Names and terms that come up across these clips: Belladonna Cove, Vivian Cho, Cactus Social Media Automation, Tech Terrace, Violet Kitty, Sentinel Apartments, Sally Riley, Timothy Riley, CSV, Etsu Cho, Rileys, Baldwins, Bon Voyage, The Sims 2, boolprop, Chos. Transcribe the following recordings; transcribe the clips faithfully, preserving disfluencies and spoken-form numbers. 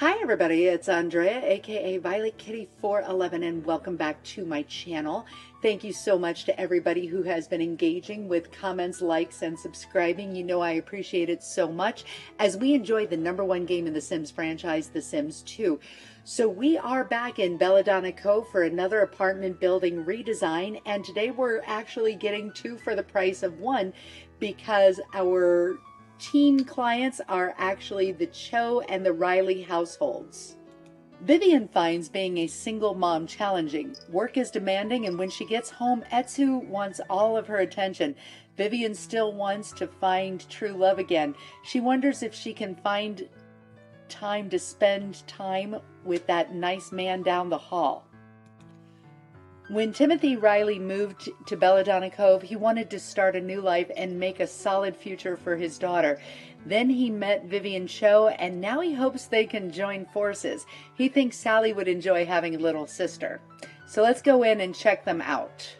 Hi everybody, it's Andrea, aka Violet Kitty four eleven, and welcome back to my channel. Thank you so much to everybody who has been engaging with comments, likes, and subscribing. You know I appreciate it so much as we enjoy the number one game in the Sims franchise, The Sims two. So we are back in Belladonna Cove for another apartment building redesign, and today we're actually getting two for the price of one because our teen clients are actually the Cho and the Riley households. Vivian finds being a single mom challenging. Work is demanding, and when she gets home, Etsu wants all of her attention. Vivian still wants to find true love again. She wonders if she can find time to spend time with that nice man down the hall. When Timothy Riley moved to Belladonna Cove, he wanted to start a new life and make a solid future for his daughter. Then he met Vivian Cho, and now he hopes they can join forces. He thinks Sally would enjoy having a little sister. So let's go in and check them out.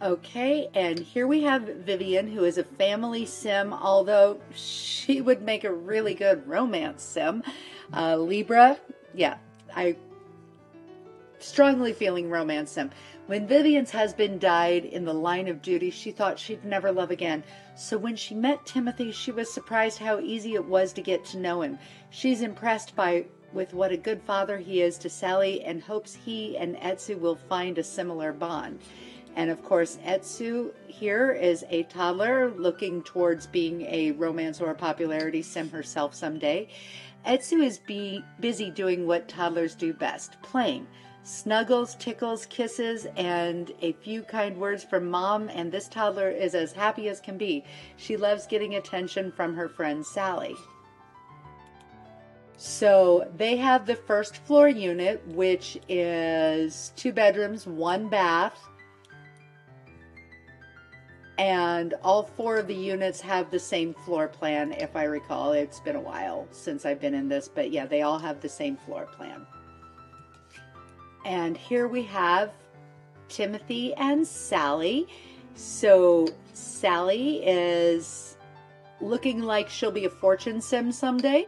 Okay, and here we have Vivian, who is a family sim, although she would make a really good romance sim. Uh, Libra, yeah, I... strongly feeling romance sim. When Vivian's husband died in the line of duty, she thought she'd never love again. So when she met Timothy, she was surprised how easy it was to get to know him. She's impressed by with what a good father he is to Sally and hopes he and Etsu will find a similar bond. And of course, Etsu here is a toddler looking towards being a romance or a popularity sim herself someday. Etsu is be busy doing what toddlers do best, playing. Snuggles, tickles, kisses, and a few kind words from mom, and this toddler is as happy as can be. She loves getting attention from her friend Sally. So they have the first floor unit, which is two bedrooms, one bath, and all four of the units have the same floor plan, if I recall. It's been a while since I've been in this, but yeah, they all have the same floor plan. And here we have Timothy and Sally. So Sally is looking like she'll be a fortune sim someday.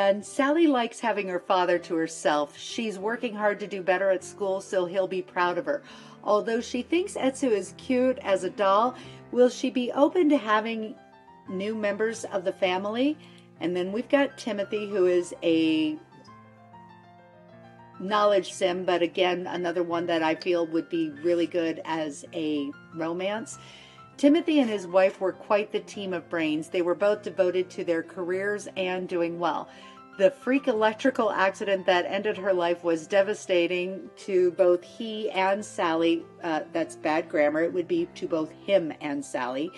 And Sally likes having her father to herself. She's working hard to do better at school, so he'll be proud of her. Although she thinks Etsu is cute as a doll, will she be open to having new members of the family? And then we've got Timothy, who is a knowledge sim, but again, another one that I feel would be really good as a romance. Timothy and his wife were quite the team of brains. They were both devoted to their careers and doing well. The freak electrical accident that ended her life was devastating to both he and Sally. Uh, that's bad grammar. It would be to both him and Sally.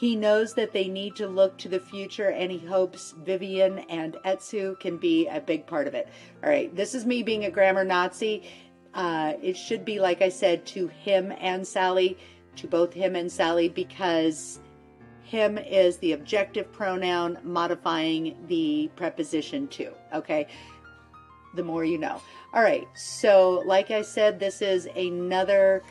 He knows that they need to look to the future, and he hopes Vivian and Etsu can be a big part of it. All right, this is me being a grammar Nazi. Uh, it should be, like I said, to him and Sally, to both him and Sally, because him is the objective pronoun modifying the preposition to, okay? The more you know. All right, so like I said, this is another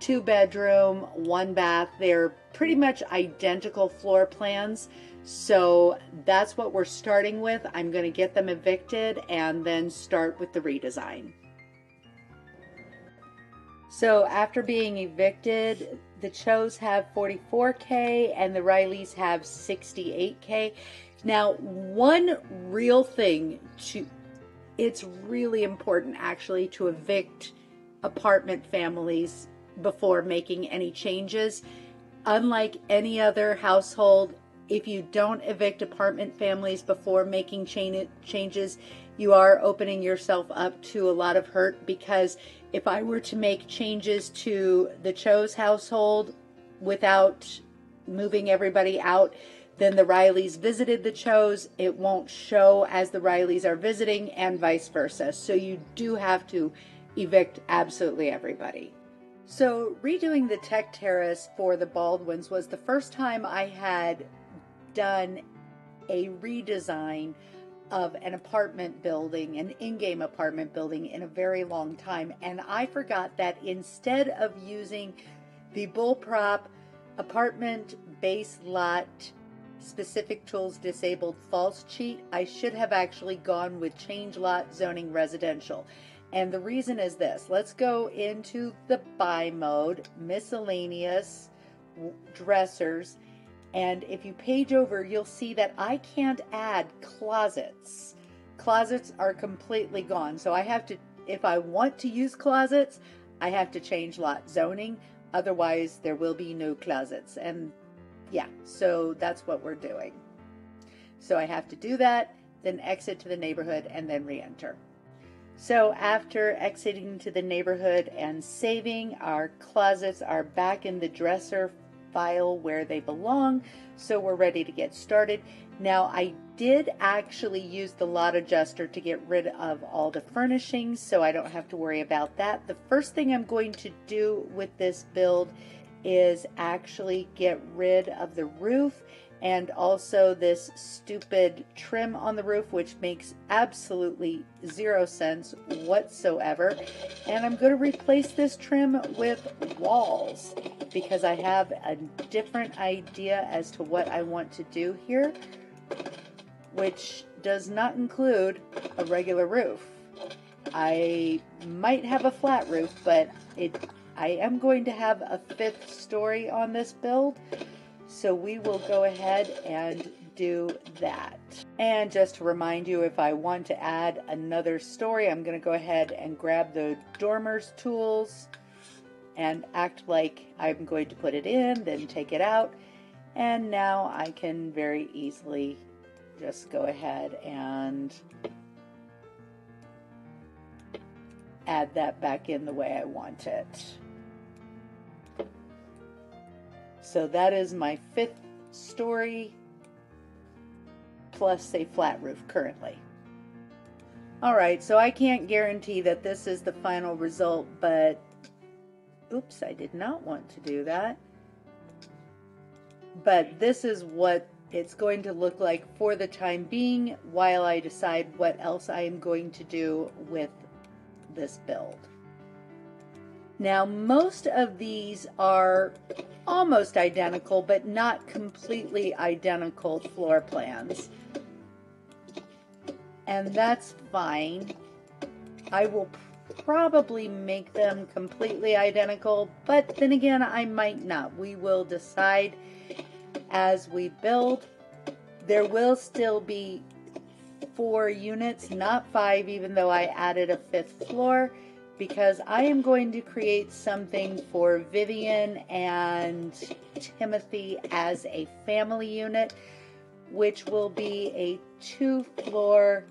two bedroom, one bath. They're pretty much identical floor plans. So that's what we're starting with. I'm going to get them evicted and then start with the redesign. So after being evicted, the Chos have forty-four K and the Rileys have sixty-eight K. Now, one real thing to, it's really important actually to evict apartment families before making any changes. Unlike any other household, if you don't evict apartment families before making changes, you are opening yourself up to a lot of hurt, because if I were to make changes to the Cho's household without moving everybody out, then the Rileys visited the Cho's, it won't show as the Rileys are visiting, and vice versa. So you do have to evict absolutely everybody. So redoing the Tech Terrace for the Baldwins was the first time I had done a redesign of an apartment building, an in-game apartment building, in a very long time. And I forgot that instead of using the bullprop apartment base lot Specific tools disabled false cheat. I should have actually gone with change lot zoning residential. And the reason is this. Let's go into the buy mode, miscellaneous dressers. And if you page over, you'll see that I can't add closets. Closets are completely gone. So I have to, if I want to use closets, I have to change lot zoning. Otherwise, there will be no closets. And yeah, so that's what we're doing. So I have to do that, then exit to the neighborhood and then re-enter. So after exiting to the neighborhood and saving, our closets are back in the dresser file where they belong. So we're ready to get started. Now I did actually use the lot adjuster to get rid of all the furnishings, so I don't have to worry about that. The first thing I'm going to do with this build is actually get rid of the roof and also this stupid trim on the roof, which makes absolutely zero sense whatsoever. And I'm going to replace this trim with walls because I have a different idea as to what I want to do here, which does not include a regular roof. I might have a flat roof, but it I am going to have a fifth story on this build, so we will go ahead and do that. And just to remind you, if I want to add another story, I'm going to go ahead and grab the dormers tools and act like I'm going to put it in, then take it out. And now I can very easily just go ahead and add that back in the way I want it. So that is my fifth story plus a flat roof currently. All right, so I can't guarantee that this is the final result, but oops, I did not want to do that. But this is what it's going to look like for the time being while I decide what else I am going to do with this build. Now, most of these are almost identical, but not completely identical floor plans. And that's fine. I will probably make them completely identical, but then again, I might not. We will decide as we build. There will still be four units, not five, even though I added a fifth floor, because I am going to create something for Vivian and Timothy as a family unit, which will be a two-floor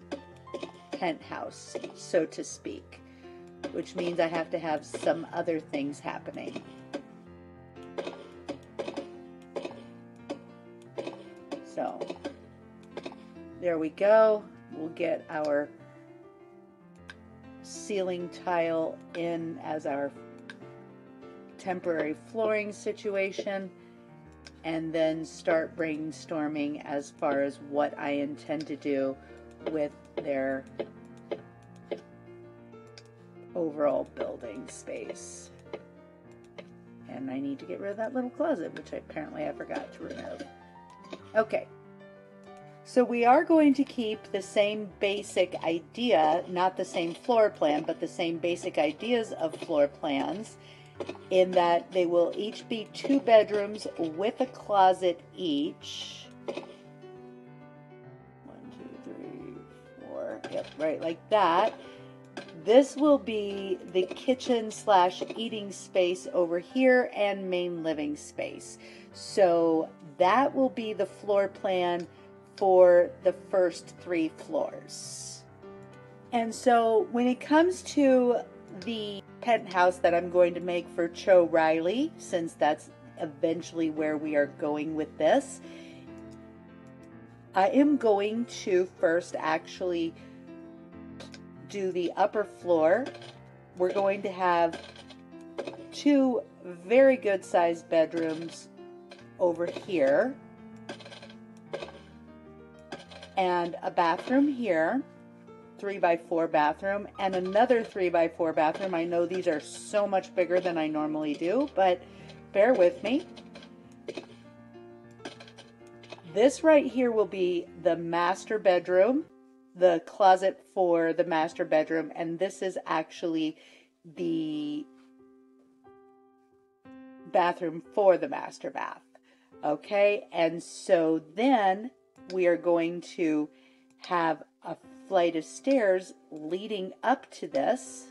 penthouse, so to speak, which means I have to have some other things happening. So, there we go. We'll get our ceiling tile in as our temporary flooring situation, and then start brainstorming as far as what I intend to do with their overall building space. And I need to get rid of that little closet, which apparently I forgot to remove. Okay. So we are going to keep the same basic idea, not the same floor plan, but the same basic ideas of floor plans, in that they will each be two bedrooms with a closet each. One, two, three, four, yep, right, like that. This will be the kitchen slash eating space over here and main living space. So that will be the floor plan for the first three floors. And so when it comes to the penthouse that I'm going to make for Cho Riley, since that's eventually where we are going with this, I am going to first actually do the upper floor. We're going to have two very good sized bedrooms over here, and a bathroom here, three by four bathroom, and another three by four bathroom. I know these are so much bigger than I normally do, but bear with me. this right here will be the master bedroom, the closet for the master bedroom, and this is actually the bathroom for the master bath. Okay, and so then we are going to have a flight of stairs leading up to this.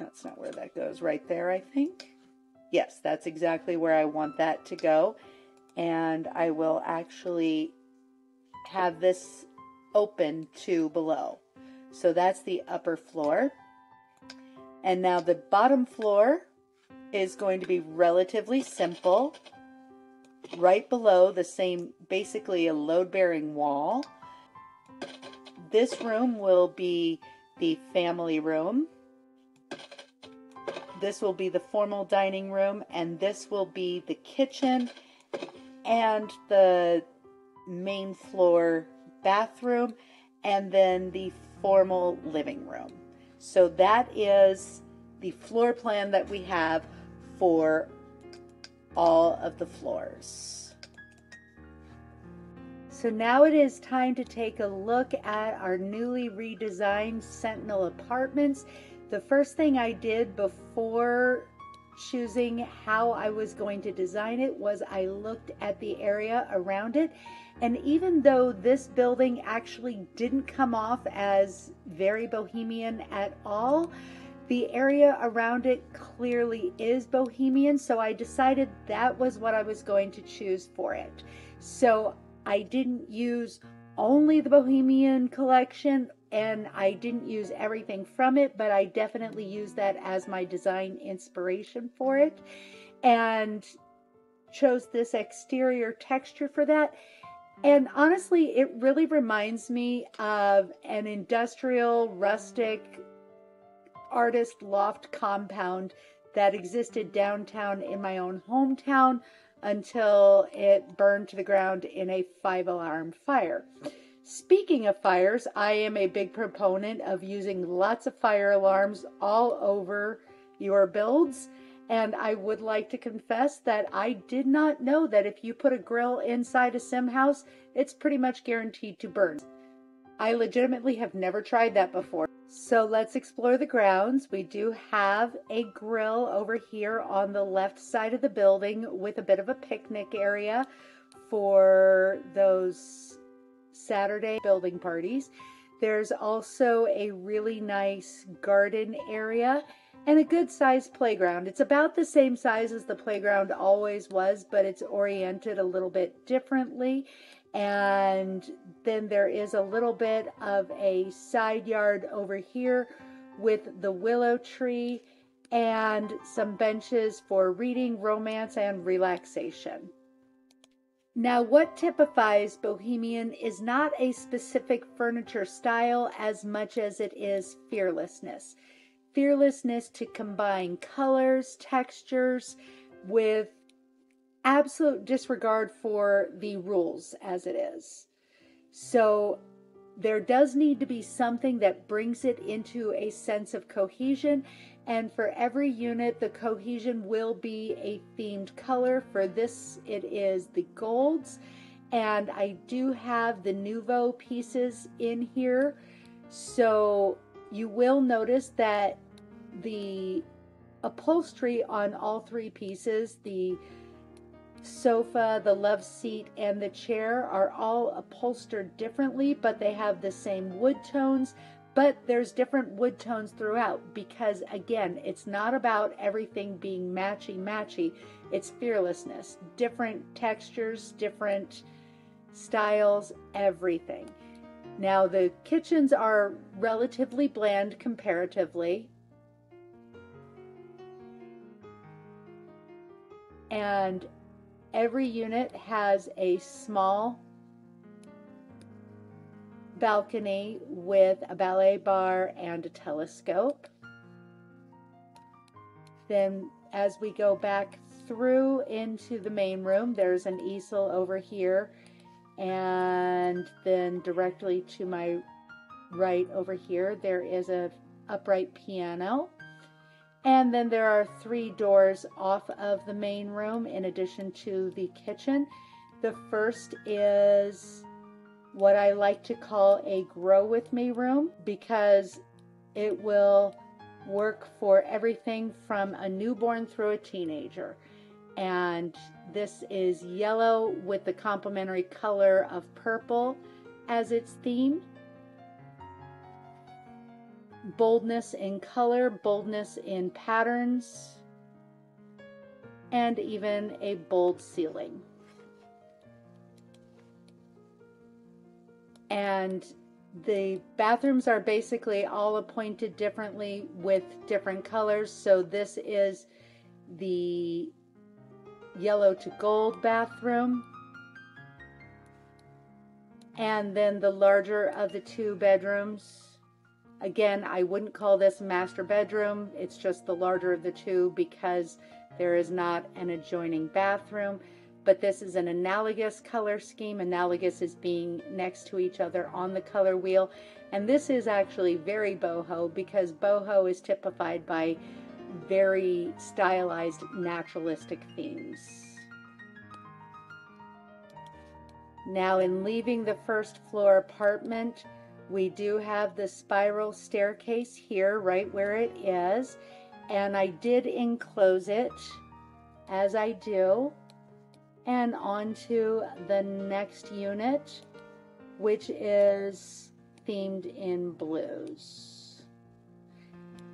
That's not where that goes, right there, I think. Yes, that's exactly where I want that to go. And I will actually have this open to below. So that's the upper floor. And now the bottom floor is going to be relatively simple. Right below the same, basically a load-bearing wall. This room will be the family room. This will be the formal dining room, and this will be the kitchen and the main floor bathroom, and then the formal living room. So that is the floor plan that we have for all of the floors. So now it is time to take a look at our newly redesigned Sentinel Apartments. The first thing I did before choosing how I was going to design it was I looked at the area around it. And even though this building actually didn't come off as very bohemian at all, the area around it clearly is bohemian. So I decided that was what I was going to choose for it. So I didn't use only the Bohemian collection, and I didn't use everything from it, but I definitely used that as my design inspiration for it and chose this exterior texture for that. And honestly, it really reminds me of an industrial, rustic, artist loft compound that existed downtown in my own hometown until it burned to the ground in a five-alarm fire. Speaking of fires, I am a big proponent of using lots of fire alarms all over your builds, and I would like to confess that I did not know that if you put a grill inside a sim house, it's pretty much guaranteed to burn. I legitimately have never tried that before. So let's explore the grounds. We do have a grill over here on the left side of the building with a bit of a picnic area for those Saturday building parties. There's also a really nice garden area and a good sized playground. It's about the same size as the playground always was, but it's oriented a little bit differently. And then there is a little bit of a side yard over here with the willow tree and some benches for reading, romance, and relaxation. Now, what typifies Bohemian is not a specific furniture style as much as it is fearlessness. Fearlessness to combine colors, textures, with absolute disregard for the rules as it is. So there does need to be something that brings it into a sense of cohesion, and for every unit the cohesion will be a themed color. For this it is the golds, and I do have the Nouveau pieces in here, so you will notice that the upholstery on all three pieces, the sofa, the love seat, and the chair, are all upholstered differently, but they have the same wood tones. But there's different wood tones throughout because, again, it's not about everything being matchy-matchy. It's fearlessness, different textures, different styles, everything. Now, the kitchens are relatively bland comparatively. And every unit has a small balcony with a ballet bar and a telescope. Then as we go back through into the main room, there's an easel over here, and then directly to my right over here there is an upright piano. And then there are three doors off of the main room in addition to the kitchen. The first is what I like to call a grow with me room, because it will work for everything from a newborn through a teenager. And this is yellow with the complementary color of purple as its theme. Boldness in color, boldness in patterns, and even a bold ceiling. And the bathrooms are basically all appointed differently with different colors. So this is the yellow to gold bathroom. And then the larger of the two bedrooms. Again, I wouldn't call this master bedroom. It's just the larger of the two because there is not an adjoining bathroom. But this is an analogous color scheme. Analogous is being next to each other on the color wheel. And this is actually very boho, because boho is typified by very stylized naturalistic themes. Now, in leaving the first floor apartment, we do have the spiral staircase here, right where it is, and I did enclose it, as I do, and onto the next unit, which is themed in blues.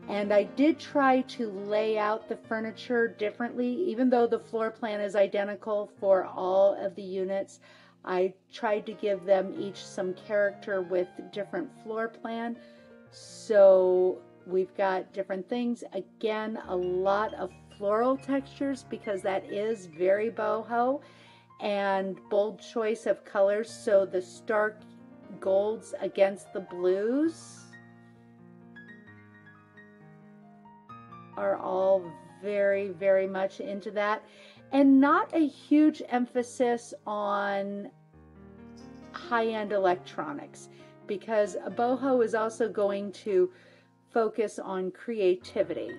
And I did try to lay out the furniture differently, even though the floor plan is identical for all of the units. I tried to give them each some character with different floor plan. So we've got different things. Again, a lot of floral textures because that is very boho, and bold choice of colors. So the stark golds against the blues are all very, very much into that. And not a huge emphasis on high-end electronics, because a boho is also going to focus on creativity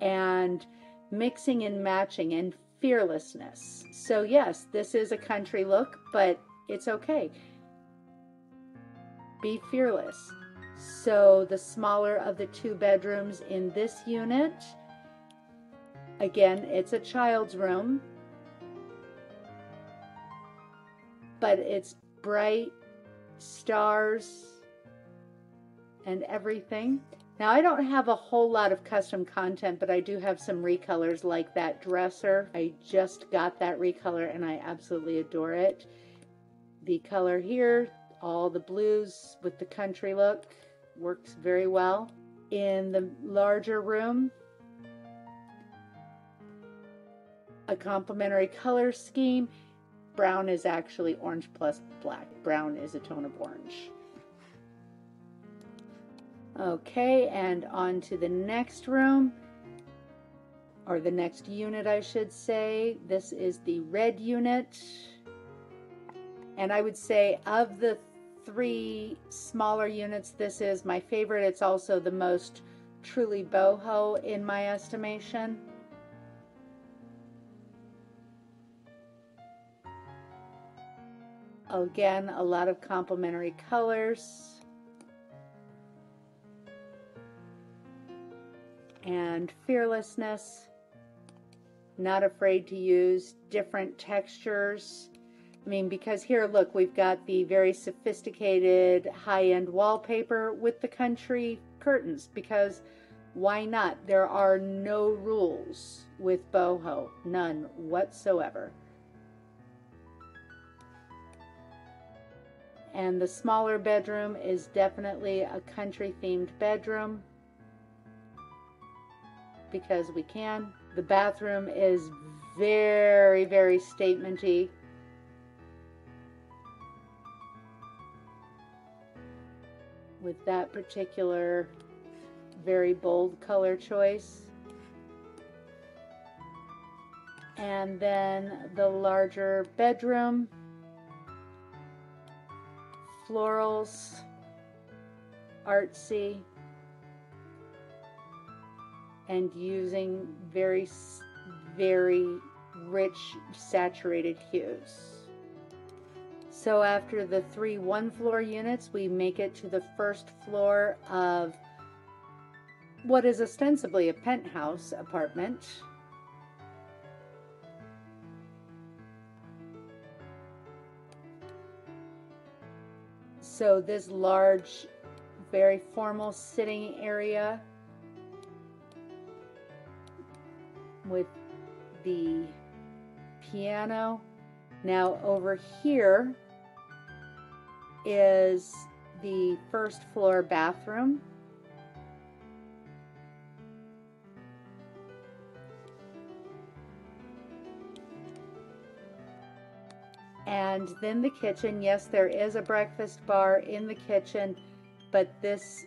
and mixing and matching and fearlessness. So yes, this is a country look, but it's okay. Be fearless. So the smaller of the two bedrooms in this unit, again, it's a child's room, but it's bright stars and everything. Now, I don't have a whole lot of custom content, but I do have some recolors like that dresser. I just got that recolor and I absolutely adore it. The color here, all the blues with the country look, works very well. In the larger room, a complementary color scheme. Brown is actually orange plus black. Brown is a tone of orange. Okay, and on to the next room, or the next unit, I should say. This is the red unit. And I would say of the three smaller units, this is my favorite. It's also the most truly boho in my estimation. Again, a lot of complementary colors and fearlessness, not afraid to use different textures. I mean, because here, look, we've got the very sophisticated high-end wallpaper with the country curtains, because why not? There are no rules with boho, none whatsoever. And the smaller bedroom is definitely a country-themed bedroom, because we can. The bathroom is very, very statementy. With that particular very bold color choice. And then the larger bedroom. Florals, artsy, and using very, very rich, saturated hues. So after the three one-floor units, we make it to the first floor of what is ostensibly a penthouse apartment. So this large, very formal sitting area with the piano. Now over here is the first floor bathroom. And then the kitchen. Yes, there is a breakfast bar in the kitchen, but this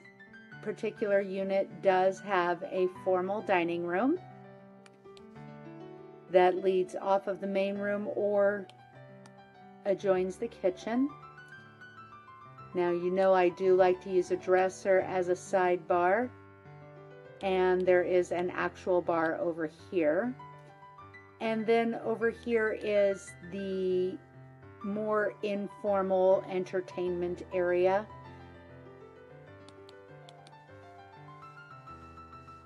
particular unit does have a formal dining room that leads off of the main room or adjoins the kitchen. Now, you know I do like to use a dresser as a sidebar, and there is an actual bar over here. And then over here is the more informal entertainment area.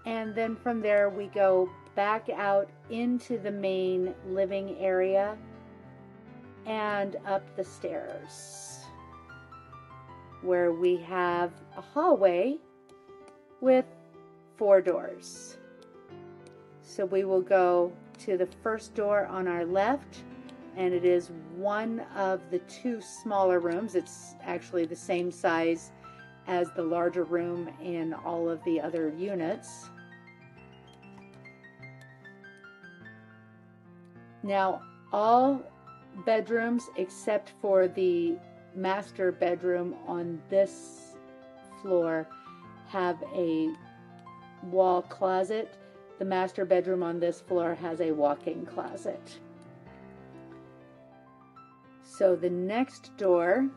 And then from there we go back out into the main living area and up the stairs, where we have a hallway with four doors. So we will go to the first door on our left, and it is one of the two smaller rooms. It's actually the same size as the larger room in all of the other units. Now, all bedrooms except for the master bedroom on this floor have a wall closet. The master bedroom on this floor has a walk-in closet. So the next door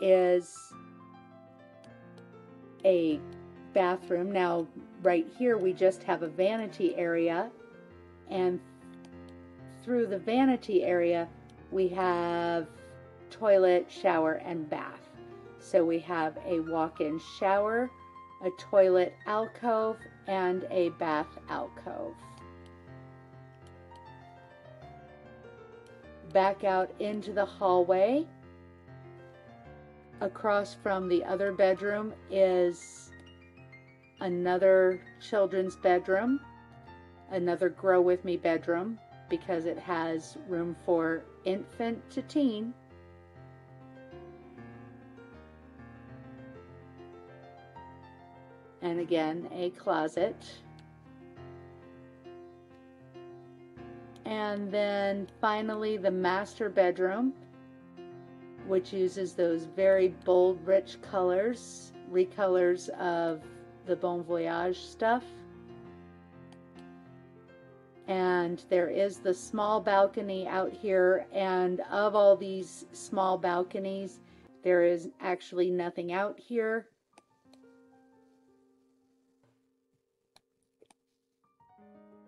is a bathroom. Now, right here we just have a vanity area, and through the vanity area we have toilet, shower, and bath. So we have a walk-in shower, a toilet alcove, and a bath alcove. Back out into the hallway. Across from the other bedroom is another children's bedroom, another Grow With Me bedroom, because it has room for infant to teen. And again, a closet. And then finally the master bedroom, which uses those very bold, rich colors, recolors of the Bon Voyage stuff. And there is the small balcony out here, and of all these small balconies, there is actually nothing out here.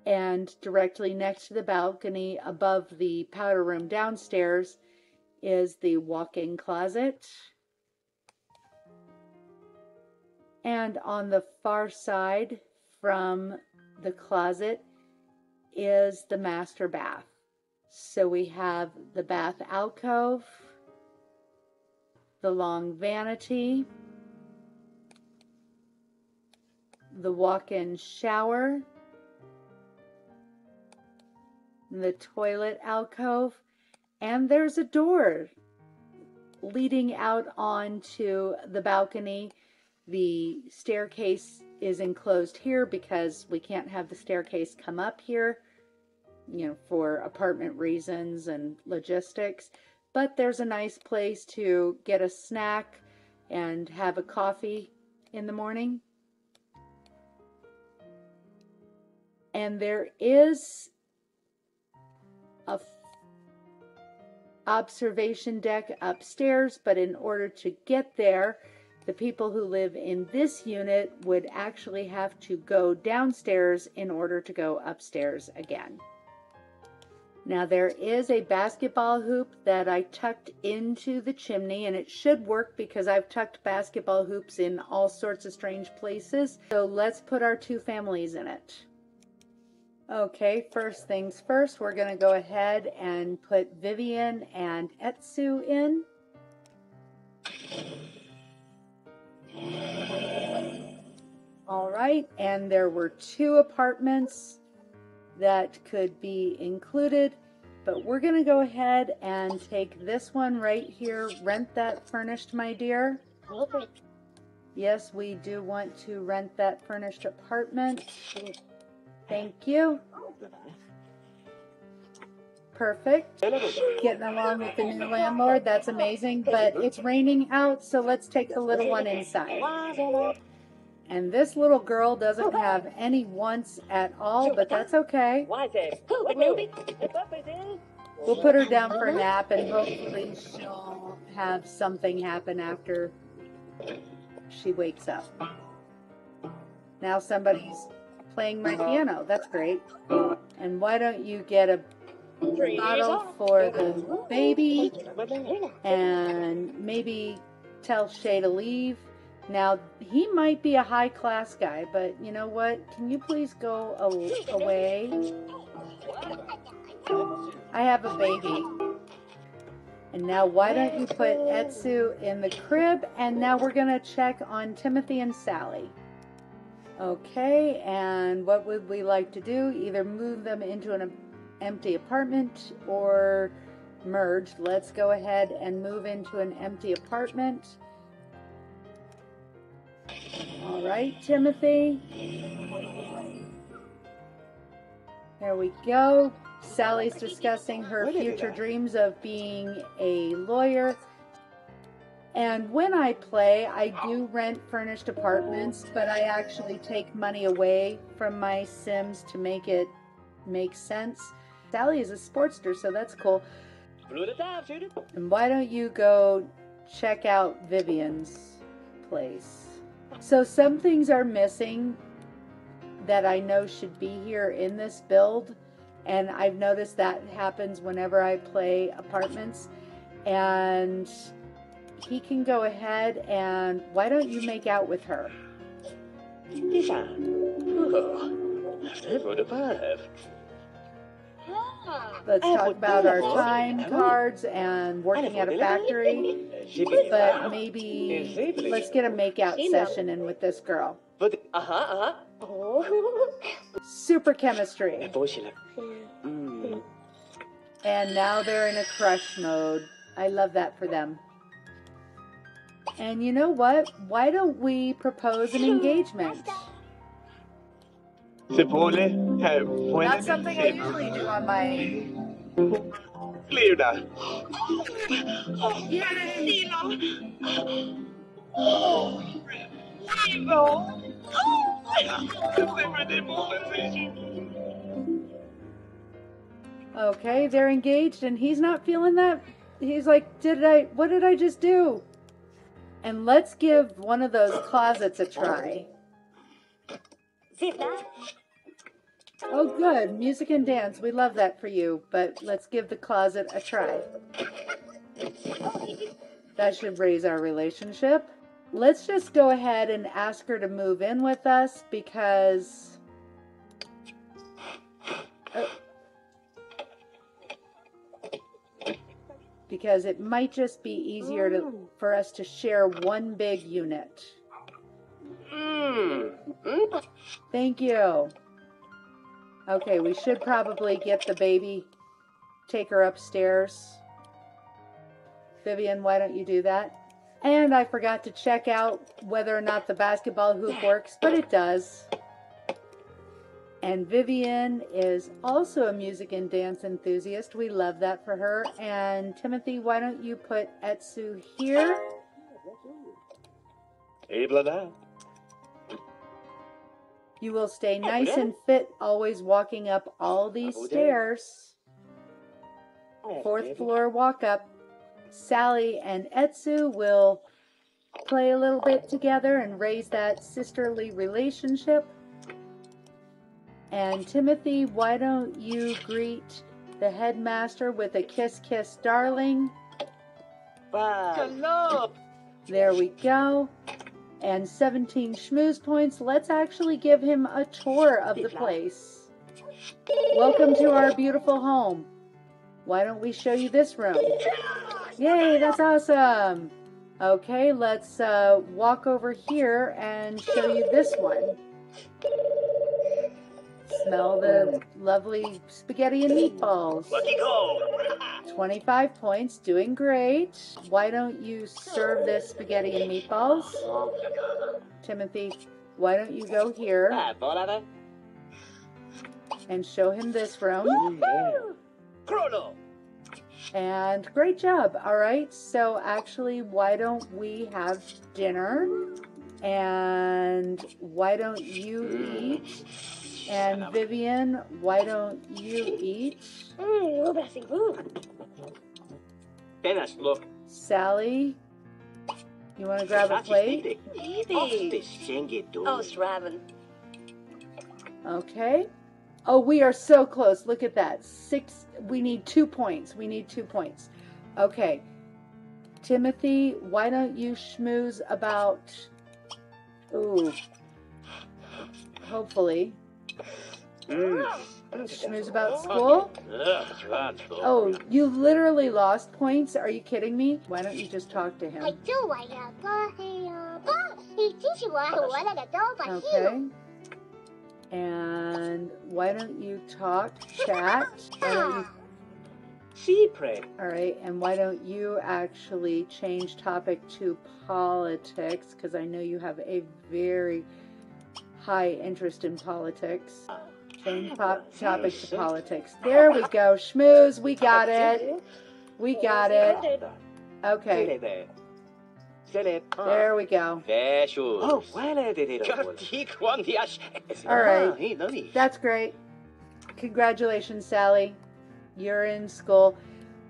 And directly next to the balcony, above the powder room downstairs, is the walk-in closet. And on the far side from the closet is the master bath. So we have the bath alcove, the long vanity, the walk-in shower, the toilet alcove, and there's a door leading out onto the balcony. The staircase is enclosed here because we can't have the staircase come up here, you know, for apartment reasons and logistics. But there's a nice place to get a snack and have a coffee in the morning. And there is an observation deck upstairs, but in order to get there, the people who live in this unit would actually have to go downstairs in order to go upstairs again. Now there is a basketball hoop that I tucked into the chimney, and it should work because I've tucked basketball hoops in all sorts of strange places. So let's put our two families in it. Okay, first things first, we're going to go ahead and put Vivian and Etsu in. All right, and there were two apartments that could be included, but we're going to go ahead and take this one right here, rent that furnished, my dear. Yes, we do want to rent that furnished apartment. Thank you. Perfect. Getting along with the new landlord. That's amazing. But it's raining out, so let's take the little one inside. And this little girl doesn't have any wants at all, but that's okay. We'll put her down for a nap, and hopefully she'll have something happen after she wakes up. Now somebody's playing my piano. That's great. And why don't you get a bottle for the baby and maybe tell Shay to leave. Now, he might be a high-class guy, but you know what? Can you please go away? I have a baby. And now why don't you put Etsu in the crib? And now we're going to check on Timothy and Sally. Okay, and what would we like to do? Either move them into an empty apartment or merge. Let's go ahead and move into an empty apartment. All right, Timothy. There we go. Sally's discussing her future dreams of being a lawyer. And when I play, I do rent furnished apartments, but I actually take money away from my Sims to make it make sense. Sally is a sportster, so that's cool. And why don't you go check out Vivian's place? So some things are missing that I know should be here in this build, and I've noticed that happens whenever I play apartments. And he can go ahead and why don't you make out with her? Let's talk about our time cards and working at a factory, but maybe let's get a makeout session in with this girl. Super chemistry. And now they're in a crush mode. I love that for them. And you know what? Why don't we propose an engagement? Not something I usually do on my... Okay, they're engaged and he's not feeling that. He's like, did I, what did I just do? And let's give one of those closets a try. Oh, good. Music and dance. We love that for you, but let's give the closet a try. That should raise our relationship. Let's just go ahead and ask her to move in with us because... Oh. Because it might just be easier to, for us to share one big unit. Thank you. Okay, we should probably get the baby, take her upstairs. Vivian, why don't you do that? And I forgot to check out whether or not the basketball hoop works, but it does. And Vivian is also a music and dance enthusiast. We love that for her. And Timothy, why don't you put Etsu here? You will stay nice and fit, always walking up all these stairs. Fourth floor walk up. Sally and Etsu will play a little bit together and raise that sisterly relationship. And Timothy, why don't you greet the headmaster with a kiss, kiss, darling? Bye. There we go. And seventeen schmooze points. Let's actually give him a tour of the place. Welcome to our beautiful home. Why don't we show you this room? Yay, that's awesome. Okay, let's uh, walk over here and show you this one. Smell the lovely spaghetti and meatballs. Lucky go. twenty-five points, doing great. Why don't you serve this spaghetti and meatballs? Timothy, why don't you go here and show him this room? And great job. All right, so actually, why don't we have dinner? And why don't you eat? And Vivian, why don't you eat? Dennis, look. Sally, you want to grab a plate? Oh, it's ramen. Okay. Oh, we are so close. Look at that. Six. We need two points. We need two points. Okay. Timothy, why don't you schmooze about... Ooh. Hopefully. Mm. Schmooze about school? Oh, you literally lost points. Are you kidding me? Why don't you just talk to him? Okay. And why don't you talk, chat? See, pray. All right, and why don't you actually change topic to politics? Because I know you have a very high interest in politics. Change pop topic to politics. There we go. Schmooze, we got it. We got it. Okay. There we go. All right. That's great. Congratulations, Sally. You're in school.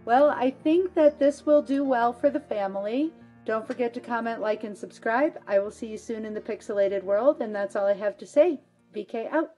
Well, I think that this will do well for the family. Don't forget to comment, like, and subscribe. I will see you soon in the pixelated world, and that's all I have to say. V K out.